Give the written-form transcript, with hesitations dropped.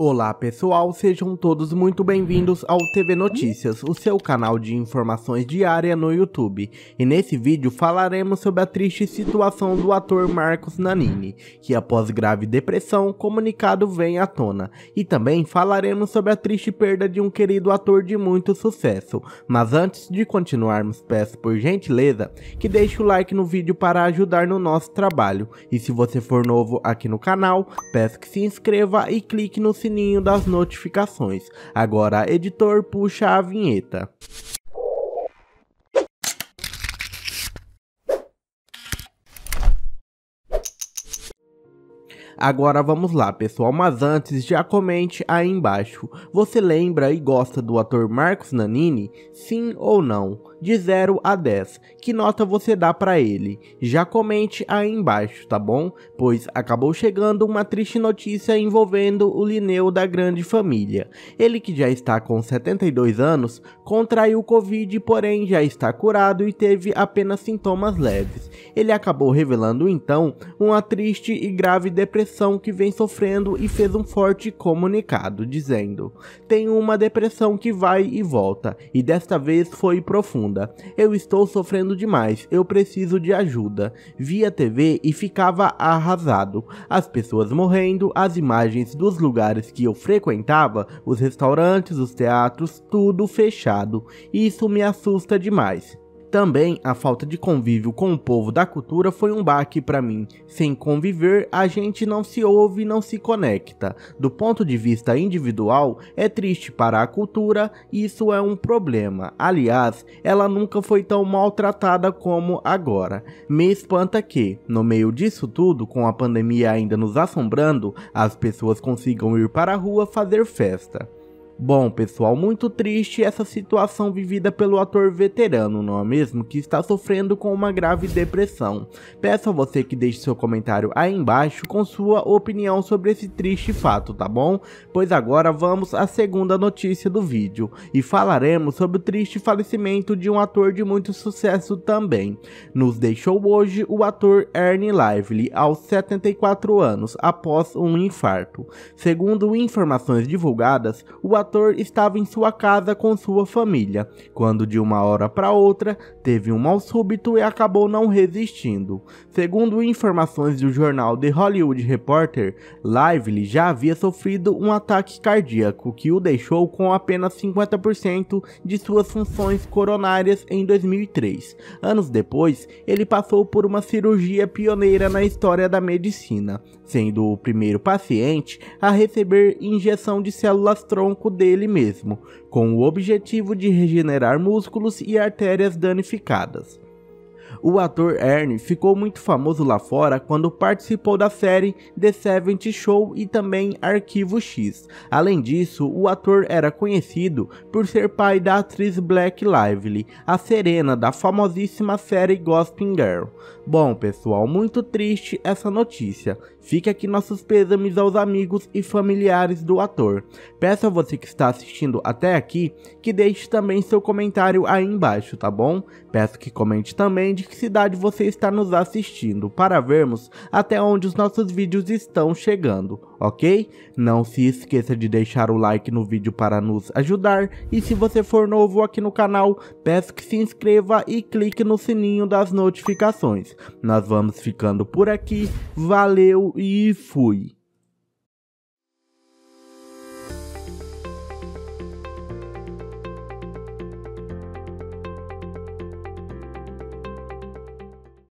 Olá pessoal, sejam todos muito bem-vindos ao TV Notícias, o seu canal de informações diária no YouTube. E nesse vídeo falaremos sobre a triste situação do ator Marcos Nanini, que após grave depressão, o comunicado vem à tona. E também falaremos sobre a triste perda de um querido ator de muito sucesso. Mas antes de continuarmos, peço por gentileza que deixe o like no vídeo para ajudar no nosso trabalho. E se você for novo aqui no canal, peço que se inscreva e clique no sininho das notificações. Agora, editor, puxa a vinheta. Agora vamos lá pessoal, mas antes já comente aí embaixo. Você lembra e gosta do ator Marcos Nanini? Sim ou não? De 0 a 10, que nota você dá pra ele? Já comente aí embaixo, tá bom? Pois acabou chegando uma triste notícia envolvendo o Lineu da Grande Família. Ele, que já está com 72 anos, contraiu Covid, porém já está curado e teve apenas sintomas leves. Ele acabou revelando então uma triste e grave depressão que vem sofrendo e fez um forte comunicado, dizendo: "Tenho uma depressão que vai e volta, e desta vez foi profunda. Eu estou sofrendo demais, eu preciso de ajuda. Via TV e ficava arrasado. As pessoas morrendo, as imagens dos lugares que eu frequentava, os restaurantes, os teatros, tudo fechado. Isso me assusta demais. Também a falta de convívio com o povo da cultura foi um baque para mim. Sem conviver, a gente não se ouve e não se conecta. Do ponto de vista individual, é triste para a cultura, isso é um problema. Aliás, ela nunca foi tão maltratada como agora. Me espanta que, no meio disso tudo, com a pandemia ainda nos assombrando, as pessoas consigam ir para a rua fazer festa." Bom pessoal, muito triste essa situação vivida pelo ator veterano, não é mesmo? Que está sofrendo com uma grave depressão. Peço a você que deixe seu comentário aí embaixo com sua opinião sobre esse triste fato, tá bom? Pois agora vamos à segunda notícia do vídeo. E falaremos sobre o triste falecimento de um ator de muito sucesso também. Nos deixou hoje o ator Ernie Lively, aos 74 anos, após um infarto. Segundo informações divulgadas, o ator estava em sua casa com sua família, quando de uma hora para outra teve um mal súbito e acabou não resistindo. Segundo informações do jornal The Hollywood Reporter, Lively já havia sofrido um ataque cardíaco que o deixou com apenas 50% de suas funções coronárias em 2003. Anos depois, ele passou por uma cirurgia pioneira na história da medicina, sendo o primeiro paciente a receber injeção de células tronco dele mesmo, com o objetivo de regenerar músculos e artérias danificadas. O ator Ernie ficou muito famoso lá fora quando participou da série The Seventh Show e também Arquivo X. Além disso, o ator era conhecido por ser pai da atriz Black Lively, a Serena da famosíssima série Gossip Girl. Bom pessoal, muito triste essa notícia. Fica aqui nossos pêsames aos amigos e familiares do ator. Peço a você que está assistindo até aqui que deixe também seu comentário aí embaixo, tá bom? Peço que comente também de que cidade você está nos assistindo, para vermos até onde os nossos vídeos estão chegando, ok? Não se esqueça de deixar o like no vídeo para nos ajudar, e se você for novo aqui no canal, peço que se inscreva e clique no sininho das notificações. Nós vamos ficando por aqui, valeu e fui!